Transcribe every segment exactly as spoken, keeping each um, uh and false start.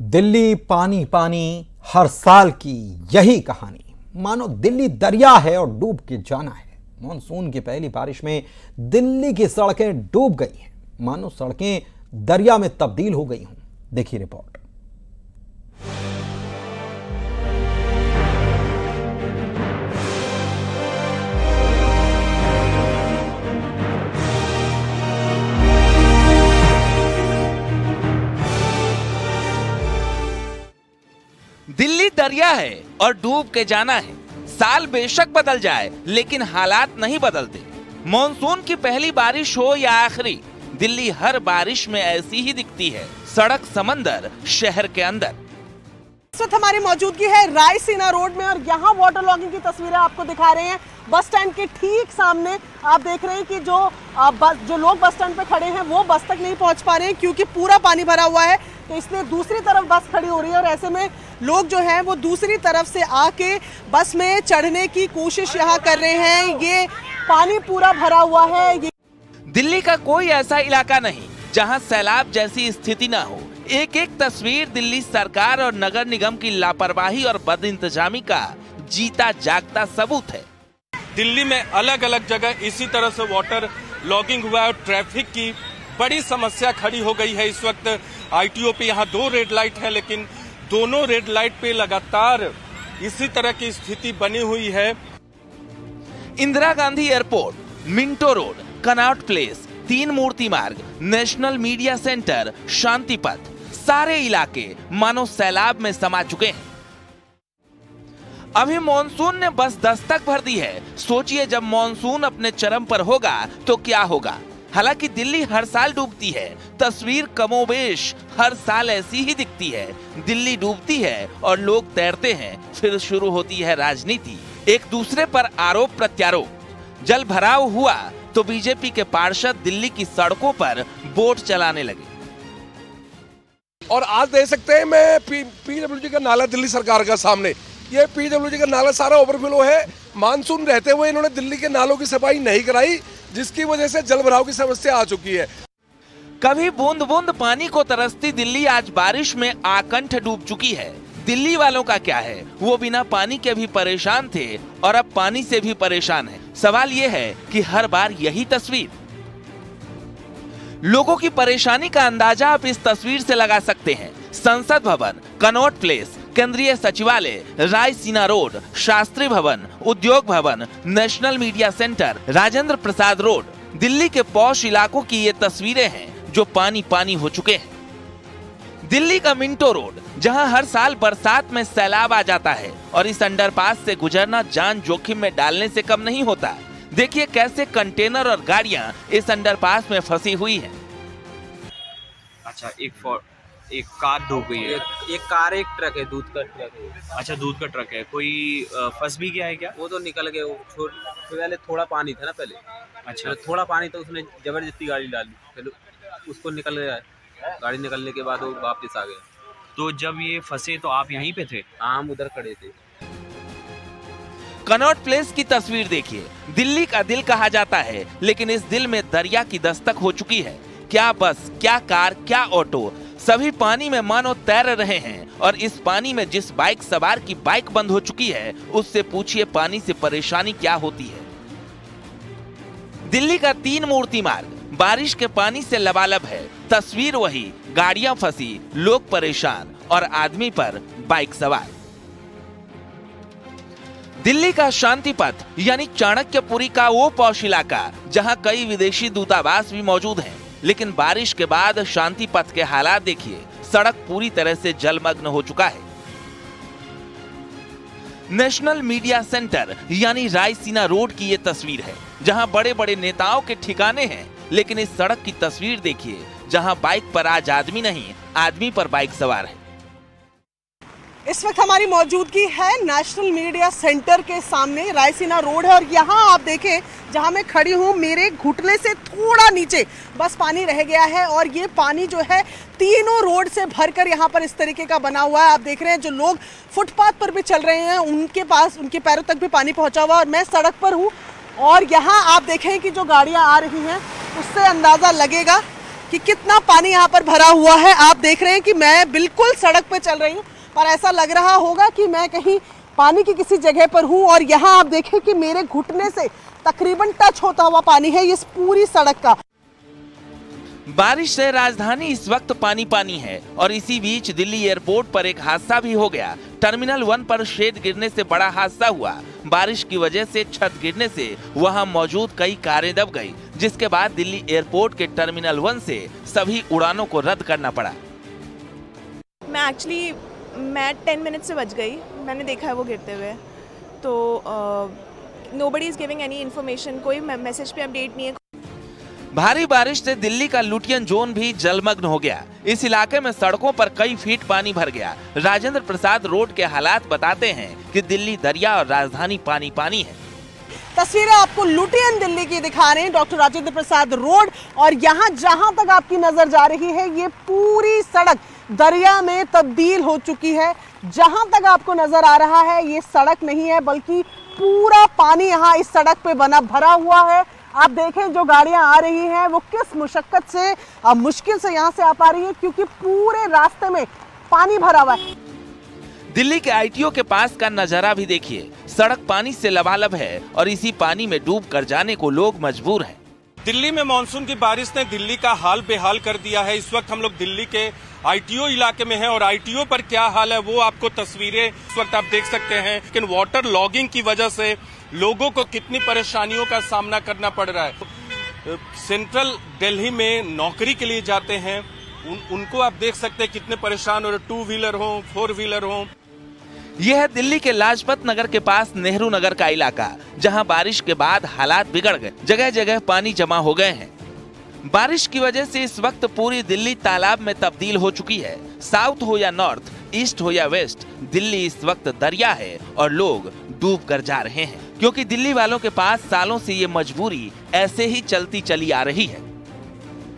दिल्ली पानी पानी, हर साल की यही कहानी। मानो दिल्ली दरिया है और डूब के जाना है। मानसून की पहली बारिश में दिल्ली की सड़कें डूब गई हैं, मानो सड़कें दरिया में तब्दील हो गई हों। देखिए रिपोर्ट। दिल्ली दरिया है और डूब के जाना है। साल बेशक बदल जाए लेकिन हालात नहीं बदलते। मॉनसून की पहली बारिश हो या आखिरी, दिल्ली हर बारिश में ऐसी ही दिखती है, सड़क समंदर शहर के अंदर। इस वक्त हमारी मौजूदगी है रायसीना रोड में और यहाँ वाटर लॉगिंग की तस्वीरें आपको दिखा रहे हैं। बस स्टैंड के ठीक सामने आप देख रहे हैं कि जो बस, जो लोग बस स्टैंड पे खड़े हैं वो बस तक नहीं पहुँच पा रहे हैं क्योंकि पूरा पानी भरा हुआ है, तो इसलिए दूसरी तरफ बस खड़ी हो रही है और ऐसे में लोग जो हैं वो दूसरी तरफ से आके बस में चढ़ने की कोशिश यहाँ कर रहे हैं। ये पानी पूरा भरा हुआ है। ये दिल्ली का कोई ऐसा इलाका नहीं जहाँ सैलाब जैसी स्थिति ना हो। एक एक तस्वीर दिल्ली सरकार और नगर निगम की लापरवाही और बदइंतजामी का जीता जागता सबूत है। दिल्ली में अलग अलग जगह इसी तरह से वाटर लॉगिंग हुआ और ट्रैफिक की बड़ी समस्या खड़ी हो गई है। इस वक्त आईटीओ पे यहाँ दो रेड लाइट है, लेकिन दोनों रेड लाइट पे लगातार इसी तरह की स्थिति बनी हुई है। Indira Gandhi airport, Minto road, Connaught place, Teen Murti Marg, national media centre, शांति पथ, सारे इलाके मानो सैलाब में समा चुके हैं। अभी मॉनसून ने बस दस्तक भर दी है। सोचिए जब मॉनसून अपने चरम पर होगा तो क्या होगा। हालांकि दिल्ली हर साल डूबती है, तस्वीर कमोबेश हर साल ऐसी ही दिखती है। दिल्ली डूबती है और लोग तैरते हैं, फिर शुरू होती है राजनीति, एक दूसरे पर आरोप प्रत्यारोप। जल भराव हुआ तो बीजेपी के पार्षद दिल्ली की सड़कों पर बोट चलाने लगे। और आज देख सकते हैं मैं पीडब्ल्यूडी का नाला दिल्ली सरकार का सामने, ये पीडब्ल्यूडी का नाला सारा ओवरफ्लो है। मानसून रहते हुए इन्होंने दिल्ली के नालों की सफाई नहीं कराई, जिसकी वजह से जलभराव की समस्या आ चुकी है। कभी बूंद बूंद पानी को तरसती दिल्ली आज बारिश में आकंठ डूब चुकी है। दिल्ली वालों का क्या है, वो बिना पानी के भी परेशान थे और अब पानी से भी परेशान है। सवाल ये है कि हर बार यही तस्वीर। लोगों की परेशानी का अंदाजा आप इस तस्वीर से लगा सकते हैं। संसद भवन, कनॉट प्लेस, केंद्रीय सचिवालय, Raisina road, Shastri Bhawan, Udyog Bhawan, national media centre, Rajendra Prasad road, Delhi के पौष इलाकों की ये तस्वीरें हैं जो पानी पानी हो चुके हैं। दिल्ली का मिंटो रोड, जहां हर साल बरसात में सैलाब आ जाता है और इस अंडरपास से गुजरना जान जोखिम में डालने से कम नहीं होता। देखिए कैसे कंटेनर और गाड़ियां इस अंडरपास में फंसी हुई हैं। अच्छा, एक एक कार डूब गई है, एक कार एक ट्रक है, दूध का ट्रक है। अच्छा, दूध का ट्रक है, कोई फंस भी गया है क्या? वो तो निकल गए, वो पहले थोड़ा पानी था ना पहले। अच्छा, थोड़ा पानी तो उसने जबरदस्ती गाड़ी डाली, फिर उसको निकल गया, गाड़ी निकलने के बाद वो वापस आ गया। तो जब ये फंसे तो आप यहीं पे थे? हम उधर खड़े थे। कनॉट प्लेस की तस्वीर देखिए, दिल्ली का दिल कहा जाता है, लेकिन इस दिल में दरिया की दस्तक हो चुकी है। क्या बस, क्या कार, क्या ऑटो, सभी पानी में मानो तैर रहे हैं। और इस पानी में जिस बाइक सवार की बाइक बंद हो चुकी है, उससे पूछिए पानी से परेशानी क्या होती है। दिल्ली का तीन मूर्ति मार्ग बारिश के पानी से लबालब है। तस्वीर वही, गाड़ियां फंसी, लोग परेशान और आदमी पर बाइक सवार। दिल्ली का शांति पथ यानी चाणक्यपुरी का वो पौष इलाका जहां कई विदेशी दूतावास भी मौजूद हैं, लेकिन बारिश के बाद शांति पथ के हालात देखिए, सड़क पूरी तरह से जलमग्न हो चुका है। नेशनल मीडिया सेंटर यानी रायसीना रोड की ये तस्वीर है, जहां बड़े बड़े नेताओं के ठिकाने हैं, लेकिन इस सड़क की तस्वीर देखिए जहां बाइक पर आज आदमी नहीं, आदमी पर बाइक सवार है। इस वक्त हमारी मौजूदगी है नेशनल मीडिया सेंटर के सामने, रायसीना रोड है और यहाँ आप देखें जहाँ मैं खड़ी हूँ मेरे घुटने से थोड़ा नीचे बस पानी रह गया है और ये पानी जो है तीनों रोड से भरकर यहाँ पर इस तरीके का बना हुआ है। आप देख रहे हैं जो लोग फुटपाथ पर भी चल रहे हैं उनके पास, उनके पैरों तक भी पानी पहुँचा हुआ है। और मैं सड़क पर हूँ और यहाँ आप देखें कि जो गाड़ियाँ आ रही हैं उससे अंदाज़ा लगेगा कि कितना पानी यहाँ पर भरा हुआ है। आप देख रहे हैं कि मैं बिल्कुल सड़क पर चल रही हूँ पर ऐसा लग रहा होगा कि मैं कहीं पानी की किसी जगह पर हूँ। और यहाँ आप देखें कि मेरे घुटने से तकरीबन टच होता हुआ पानी है इस पूरी सड़क का। बारिश से राजधानी इस वक्त पानी पानी है और इसी बीच दिल्ली एयरपोर्ट पर एक हादसा भी हो गया। टर्मिनल वन पर शेड गिरने से बड़ा हादसा हुआ। बारिश की वजह से छत गिरने से वहां मौजूद कई कारें दब गई, जिसके बाद दिल्ली एयरपोर्ट के टर्मिनल वन से सभी उड़ानों को रद्द करना पड़ा। मैं एक्चुअली मैं टेन मिनट से बच गई, मैंने देखा है वो गिरते हुए। तो nobody is giving any information, कोई मैसेज पे अपडेट नहीं है। भारी बारिश से दिल्ली का लुटियन जोन भी जलमग्न हो गया। इस इलाके में सड़कों पर कई फीट पानी भर गया। राजेंद्र प्रसाद रोड के हालात बताते हैं कि दिल्ली दरिया और राजधानी पानी पानी है। तस्वीरें आपको लुटियन दिल्ली की दिखा रहे हैं डॉक्टर राजेंद्र प्रसाद रोड, और यहाँ जहाँ तक आपकी नजर जा रही है ये पूरी सड़क दरिया में तब्दील हो चुकी है। जहाँ तक आपको नजर आ रहा है ये सड़क नहीं है बल्कि पूरा पानी यहाँ इस सड़क पे बना भरा हुआ है। आप देखें जो गाड़ियाँ आ रही हैं वो किस मुशक्कत से आ, मुश्किल से यहाँ से आ पा रही है क्योंकि पूरे रास्ते में पानी भरा हुआ है। दिल्ली के आईटीओ के पास का नजारा भी देखिए, सड़क पानी से लबालब है और इसी पानी में डूब कर जाने को लोग मजबूर हैं। दिल्ली में मानसून की बारिश ने दिल्ली का हाल बेहाल कर दिया है। इस वक्त हम लोग दिल्ली के आईटीओ इलाके में हैं और आईटीओ पर क्या हाल है वो आपको तस्वीरें इस वक्त आप देख सकते हैं। लेकिन वाटर लॉगिंग की वजह से लोगों को कितनी परेशानियों का सामना करना पड़ रहा है। सेंट्रल दिल्ली में नौकरी के लिए जाते हैं उन, उनको आप देख सकते हैं कितने परेशान हो रहे, टू व्हीलर हो, फोर व्हीलर हो। यह है दिल्ली के लाजपत नगर के पास नेहरू नगर का इलाका, जहां बारिश के बाद हालात बिगड़ गए, जगह जगह पानी जमा हो गए हैं। बारिश की वजह से इस वक्त पूरी दिल्ली तालाब में तब्दील हो चुकी है। साउथ हो या नॉर्थ, ईस्ट हो या वेस्ट, दिल्ली इस वक्त दरिया है और लोग डूब कर जा रहे हैं क्योंकि दिल्ली वालों के पास सालों से ये मजबूरी ऐसे ही चलती चली आ रही है।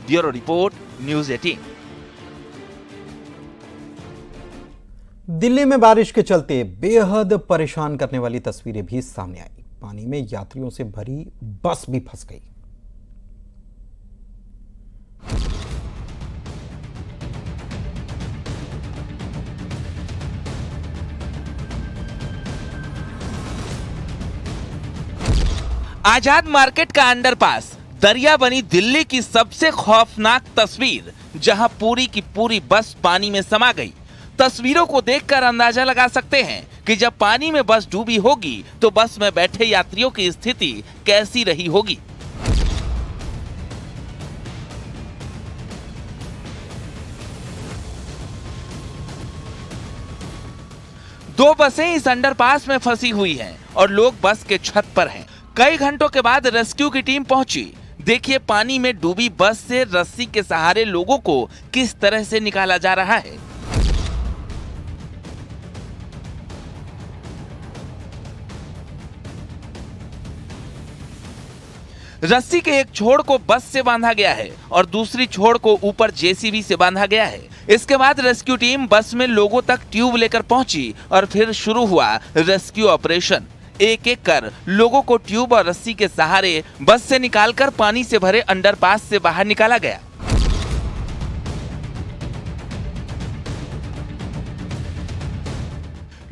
ब्यूरो रिपोर्ट, न्यूज़ अठारह। दिल्ली में बारिश के चलते बेहद परेशान करने वाली तस्वीरें भी सामने आई। पानी में यात्रियों से भरी बस भी फंस गई। आजाद मार्केट का अंडरपास दरिया बनी दिल्ली की सबसे खौफनाक तस्वीर, जहां पूरी की पूरी बस पानी में समा गई। तस्वीरों को देखकर अंदाजा लगा सकते हैं कि जब पानी में बस डूबी होगी तो बस में बैठे यात्रियों की स्थिति कैसी रही होगी। दो बसें इस अंडरपास में फंसी हुई हैं और लोग बस के छत पर हैं। कई घंटों के बाद रेस्क्यू की टीम पहुंची। देखिए पानी में डूबी बस से रस्सी के सहारे लोगों को किस तरह से निकाला जा रहा है। रस्सी के एक छोर को बस से बांधा गया है और दूसरी छोर को ऊपर जेसीबी से बांधा गया है। इसके बाद रेस्क्यू टीम बस में लोगों तक ट्यूब लेकर पहुंची और फिर शुरू हुआ रेस्क्यू ऑपरेशन। एक एक कर लोगों को ट्यूब और रस्सी के सहारे बस से निकालकर पानी से भरे अंडरपास से बाहर निकाला गया।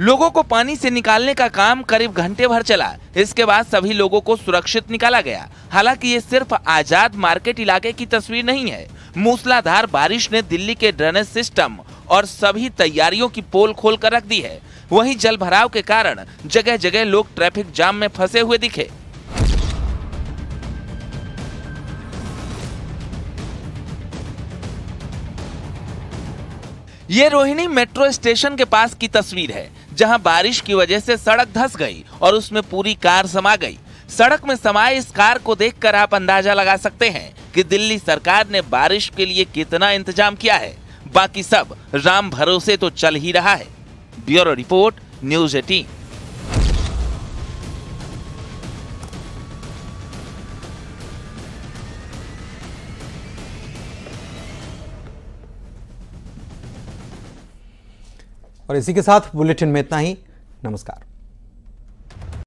लोगों को पानी से निकालने का काम करीब घंटे भर चला। इसके बाद सभी लोगों को सुरक्षित निकाला गया। हालांकि ये सिर्फ आजाद मार्केट इलाके की तस्वीर नहीं है। मूसलाधार बारिश ने दिल्ली के ड्रेनेज सिस्टम और सभी तैयारियों की पोल खोल कर रख दी है। वहीं जलभराव के कारण जगह जगह लोग ट्रैफिक जाम में फंसे हुए दिखे। ये रोहिणी मेट्रो स्टेशन के पास की तस्वीर है, जहां बारिश की वजह से सड़क धंस गई और उसमें पूरी कार समा गई। सड़क में समाये इस कार को देखकर आप अंदाजा लगा सकते हैं कि दिल्ली सरकार ने बारिश के लिए कितना इंतजाम किया है। बाकी सब राम भरोसे तो चल ही रहा है। ब्यूरो रिपोर्ट, न्यूज़ अठारह। और इसी के साथ बुलेटिन में इतना ही। नमस्कार।